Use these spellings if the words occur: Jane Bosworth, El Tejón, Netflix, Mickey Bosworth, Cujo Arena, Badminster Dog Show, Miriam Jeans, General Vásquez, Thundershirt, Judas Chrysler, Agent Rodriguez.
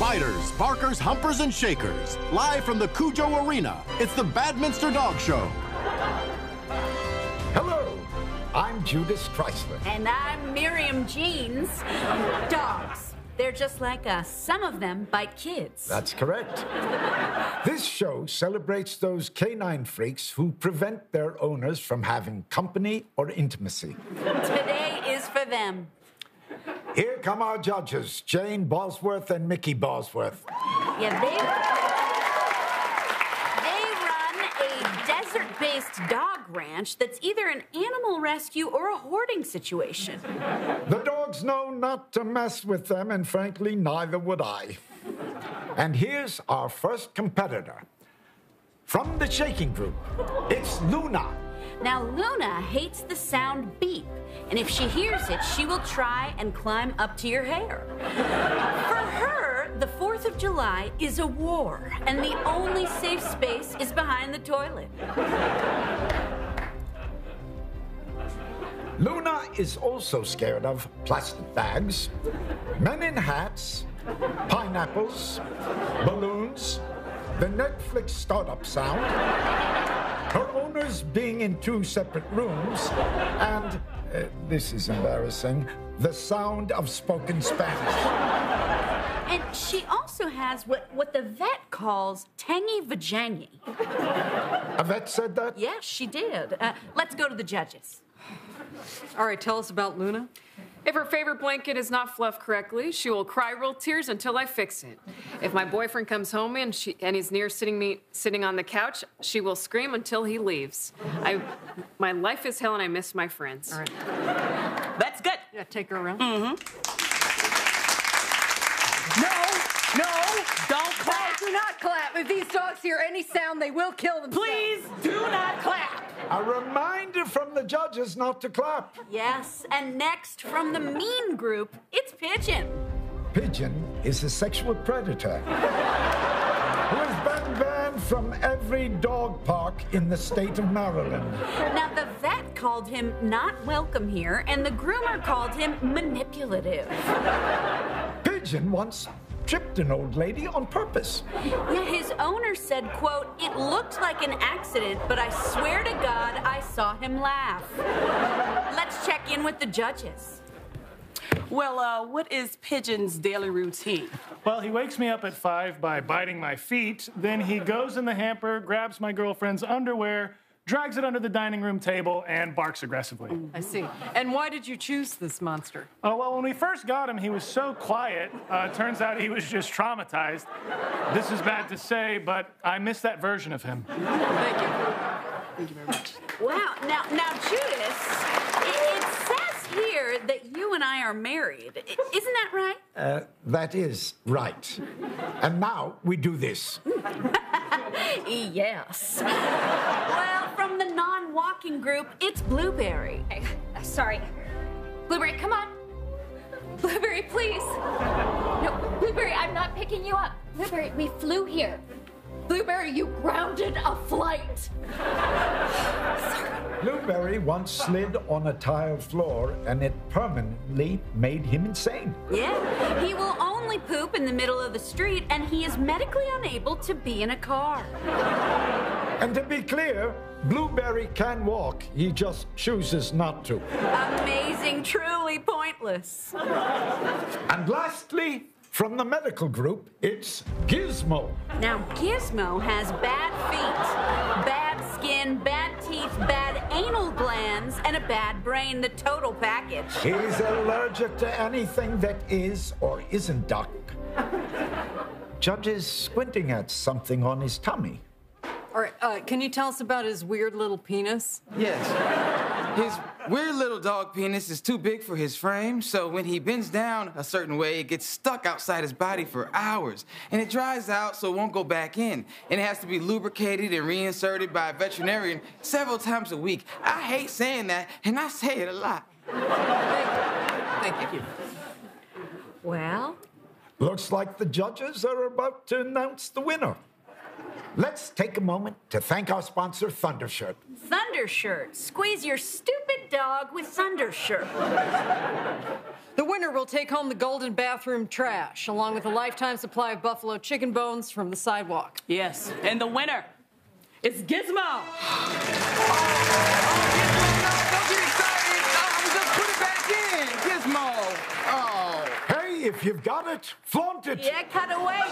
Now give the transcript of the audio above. Biters, barkers, humpers, and shakers. Live from the Cujo Arena, it's the Badminster Dog Show. Hello, I'm Judas Chrysler. And I'm Miriam Jeans. Dogs, they're just like us. Some of them bite kids. That's correct. This show celebrates those canine freaks who prevent their owners from having company or intimacy. Today is for them. Here come our judges, Jane Bosworth and Mickey Bosworth. Yeah, they run a desert-based dog ranch that's either an animal rescue or a hoarding situation. The dogs know not to mess with them, and frankly, neither would I. And here's our first competitor. From the shaking group, it's Luna. Now, Luna hates the sound beep, and if she hears it, she will try and climb up to your hair. For her, the 4th of July is a war, and the only safe space is behind the toilet. Luna is also scared of plastic bags, men in hats, pineapples, balloons, the Netflix startup sound, her owners being in 2 separate rooms, and, this is embarrassing, the sound of spoken Spanish. And she also has what the vet calls tangy vajangy. A vet said that? Yes, she did. Let's go to the judges. All right, tell us about Luna. If her favorite blanket is not fluffed correctly, she will cry real tears until I fix it. If my boyfriend comes home and he's near sitting on the couch, she will scream until he leaves. My life is hell and I miss my friends. All right. That's good. Yeah, take her around. Mm-hmm. No, no, don't clap. Do not clap. If these dogs hear any sound, they will kill themselves. Please do not clap. A reminder from the judges not to clap. Yes, and next from the mean group, it's Pigeon. Pigeon is a sexual predator who has been banned from every dog park in the state of Maryland. Now, the vet called him not welcome here, and the groomer called him manipulative. Pigeon once tripped an old lady on purpose. Yeah, his owner said, quote, "It looked like an accident, but I swear to God, I saw him laugh." Let's check in with the judges. Well, what is Pigeon's daily routine? Well, he wakes me up at 5 by biting my feet. Then he goes in the hamper, grabs my girlfriend's underwear, drags it under the dining room table, and barks aggressively. I see. And why did you choose this monster? Oh, well, when we first got him, he was so quiet. Turns out he was just traumatized. This is bad to say, but I miss that version of him. Thank you. Thank you very much. Wow. Now, Judas, it says here that you and I are married. Isn't that right? That is right. And now we do this. Yes. Well, from the non-walking group, it's Blueberry. Hey, sorry. Blueberry, come on. Blueberry, please. No, Blueberry, I'm not picking you up. Blueberry, we flew here. Blueberry, you grounded a flight. Sorry. Blueberry once slid on a tile floor, and it permanently made him insane. Yeah, he will only poop in the middle of the street, and he is medically unable to be in a car. And to be clear, Blueberry can walk. He just chooses not to. Amazing, truly pointless. And lastly, from the medical group, it's Gizmo. Now, Gizmo has bad feet, bad skin, bad teeth, bad anal glands, and a bad brain, the total package. He's allergic to anything that is or isn't duck. Judge is squinting at something on his tummy. All right, can you tell us about his weird little penis? Yes. His weird little dog penis is too big for his frame, so when he bends down a certain way, it gets stuck outside his body for hours. And it dries out, so it won't go back in. And it has to be lubricated and reinserted by a veterinarian several times a week. I hate saying that, and I say it a lot. Thank you. Well? Looks like the judges are about to announce the winner. Let's take a moment to thank our sponsor, Thundershirt. Thundershirt. Squeeze your stupid dog with Thundershirt. The winner will take home the golden bathroom trash, along with a lifetime supply of buffalo chicken bones from the sidewalk. Yes, and the winner is Gizmo. Oh, Gizmo, no, don't get excited. I'm going to put it back in, Gizmo. Oh. Hey, if you've got it, flaunt it. Yeah, cut away.